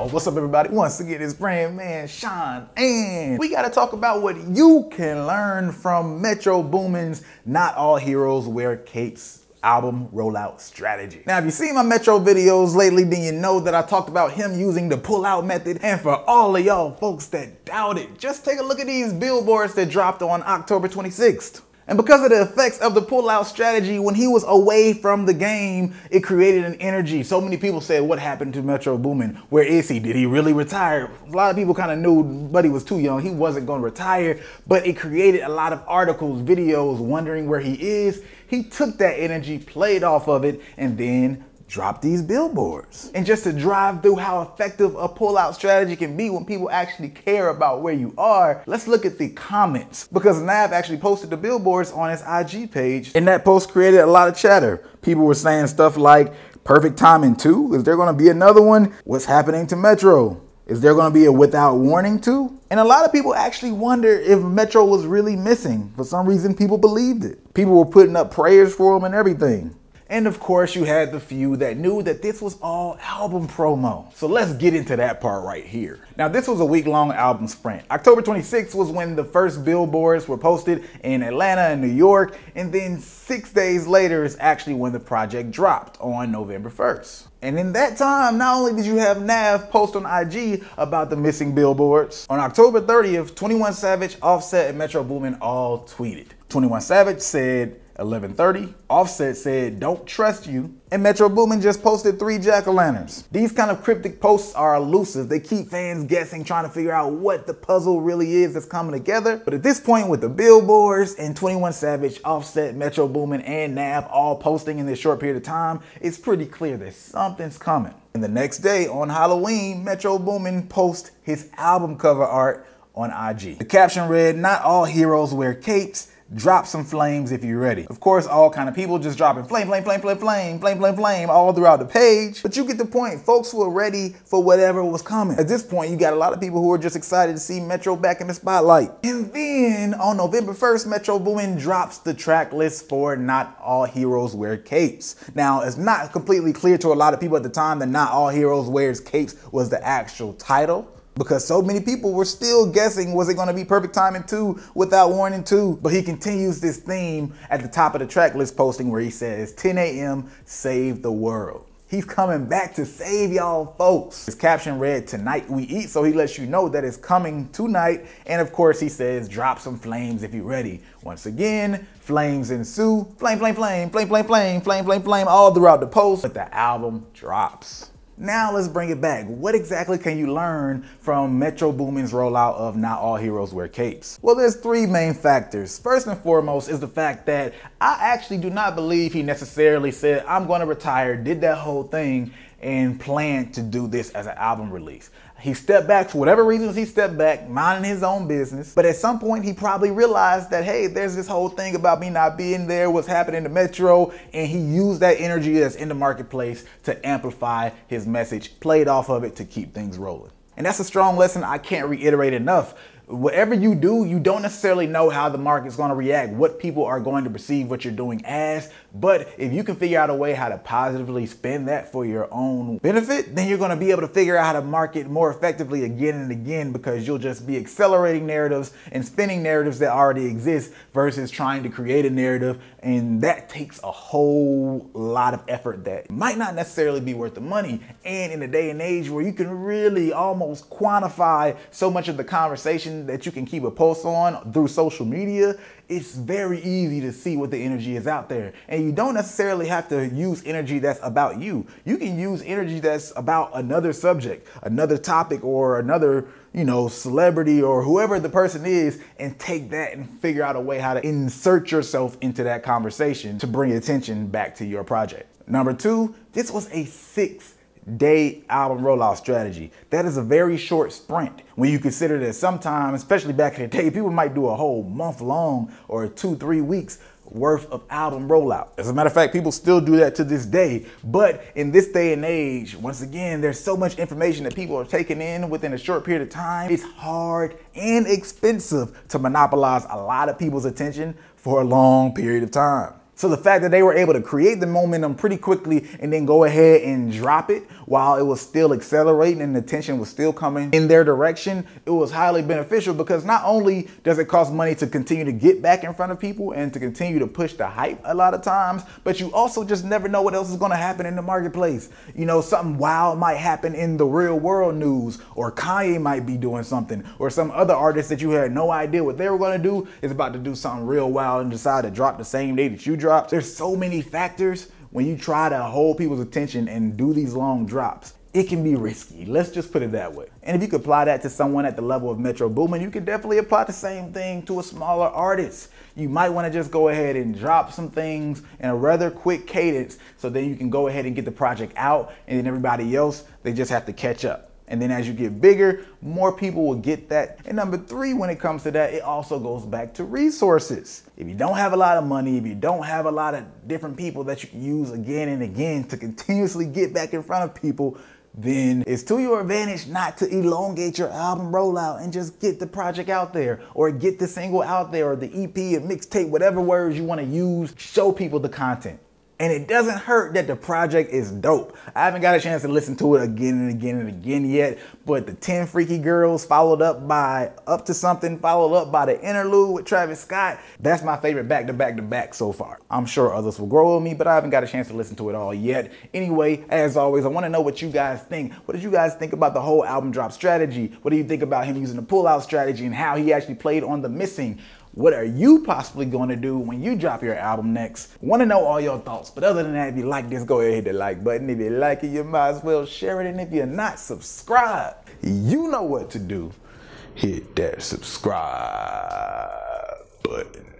y'all. What's up, everybody? Once again, it's BrandMan Sean, and we gotta talk about what you can learn from Metro Boomin's Not All Heroes Wear Capes album rollout strategy. Now, if you've seen my Metro videos lately, then you know that I talked about him using the pull-out method. And for all of y'all folks that doubt it, just take a look at these billboards that dropped on October 26th. And because of the effects of the pull-out strategy, when he was away from the game, it created an energy. So many people said, what happened to Metro Boomin? Where is he? Did he really retire? A lot of people kind of knew, but he was too young. He wasn't going to retire, but it created a lot of articles, videos, wondering where he is. He took that energy, played off of it, and then drop these billboards. And just to drive through how effective a pull-out strategy can be when people actually care about where you are, let's look at the comments, because Nav actually posted the billboards on his IG page, and that post created a lot of chatter. People were saying stuff like, perfect timing too? Is there gonna be another one? What's happening to Metro? Is there gonna be a without warning too? And a lot of people actually wonder if Metro was really missing. For some reason, people believed it. People were putting up prayers for him and everything. And of course, you had the few that knew that this was all album promo. So let's get into that part right here. Now, this was a week-long album sprint. October 26th was when the first billboards were posted in Atlanta and New York, and then 6 days later is actually when the project dropped on November 1st. And in that time, not only did you have Nav post on IG about the missing billboards, on October 30th, 21 Savage, Offset, and Metro Boomin all tweeted. 21 Savage said, 11:30, Offset said, don't trust you, and Metro Boomin just posted 3 jack-o'-lanterns. These kind of cryptic posts are elusive. They keep fans guessing, trying to figure out what the puzzle really is that's coming together. But at this point, with the billboards and 21 Savage, Offset, Metro Boomin, and Nav all posting in this short period of time, it's pretty clear that something's coming. And the next day, on Halloween, Metro Boomin posts his album cover art on IG. The caption read, not all heroes wear capes. Drop some flames if you're ready. Of course, all kind of people just dropping flame, flame, flame, flame, flame, flame, flame, flame all throughout the page. But you get the point. Folks were ready for whatever was coming. At this point, you got a lot of people who are just excited to see Metro back in the spotlight. And then on November 1st, Metro Boomin drops the track list for Not All Heroes Wear Capes. Now, it's not completely clear to a lot of people at the time that Not All Heroes Wears Capes was the actual title, because so many people were still guessing, was it gonna be Perfect Timing 2, Without Warning 2? But he continues this theme at the top of the track list posting where he says, 10 a.m., save the world. He's coming back to save y'all folks. His caption read, tonight we eat, so he lets you know that it's coming tonight. And of course he says, drop some flames if you're ready. Once again, flames ensue. Flame, flame, flame, flame, flame, flame, flame, flame, flame, all throughout the post, but the album drops. Now let's bring it back. What exactly can you learn from Metro Boomin's rollout of Not All Heroes Wear Capes? Well, there's 3 main factors. First and foremost is the fact that I actually do not believe he necessarily said, I'm gonna retire, did that whole thing, and planned to do this as an album release. He stepped back for whatever reasons he stepped back, minding his own business. But at some point he probably realized that, hey, there's this whole thing about me not being there, what's happening to Metro, and he used that energy that's in the marketplace to amplify his message, played off of it to keep things rolling. And that's a strong lesson I can't reiterate enough. Whatever you do, you don't necessarily know how the market's gonna react, what people are going to perceive what you're doing as, but if you can figure out a way how to positively spend that for your own benefit, then you're gonna be able to figure out how to market more effectively again and again, because you'll just be accelerating narratives and spinning narratives that already exist versus trying to create a narrative, and that takes a whole lot of effort that might not necessarily be worth the money. And in a day and age where you can really almost quantify so much of the conversation that you can keep a pulse on through social media, it's very easy to see what the energy is out there. And you don't necessarily have to use energy that's about you. You can use energy that's about another subject, another topic, or another, you know, celebrity or whoever the person is, and take that and figure out a way how to insert yourself into that conversation to bring attention back to your project. Number 2, this was a 6-day album rollout strategy. That is a very short sprint when you consider that sometimes, especially back in the day, people might do a whole month long or 2-3 weeks worth of album rollout. As a matter of fact, people still do that to this day. But in this day and age, once again, there's so much information that people are taking in within a short period of time. It's hard and expensive to monopolize a lot of people's attention for a long period of time. So the fact that they were able to create the momentum pretty quickly and then go ahead and drop it while it was still accelerating and the tension was still coming in their direction, it was highly beneficial because not only does it cost money to continue to get back in front of people and to continue to push the hype a lot of times, but you also just never know what else is going to happen in the marketplace. You know, something wild might happen in the real world news, or Kanye might be doing something, or some other artist that you had no idea what they were going to do is about to do something real wild and decide to drop the same day that you drop. There's so many factors when you try to hold people's attention and do these long drops. It can be risky, let's just put it that way. And if you could apply that to someone at the level of Metro Boomin, you could definitely apply the same thing to a smaller artist. You might want to just go ahead and drop some things in a rather quick cadence, so then you can go ahead and get the project out, and then everybody else, they just have to catch up. And then as you get bigger, more people will get that. And number three, when it comes to that, it also goes back to resources. If you don't have a lot of money, if you don't have a lot of different people that you can use again and again to continuously get back in front of people, then it's to your advantage not to elongate your album rollout and just get the project out there, or get the single out there, or the EP or mixtape, whatever words you want to use, show people the content. And it doesn't hurt that the project is dope. I haven't got a chance to listen to it again and again and again yet, but the 10 Freaky Girls followed up by Up to Something, followed up by the interlude with Travis Scott, that's my favorite back to back to back so far. I'm sure others will grow on me, but I haven't got a chance to listen to it all yet. Anyway, as always, I wanna know what you guys think. What did you guys think about the whole album drop strategy? What do you think about him using the pull-out strategy and how he actually played on the missing? What are you possibly going to do when you drop your album next? Want to know all your thoughts, but other than that, if you like this, go ahead and hit the like button. If you like it, you might as well share it, and if you're not subscribed, you know what to do. Hit that subscribe button.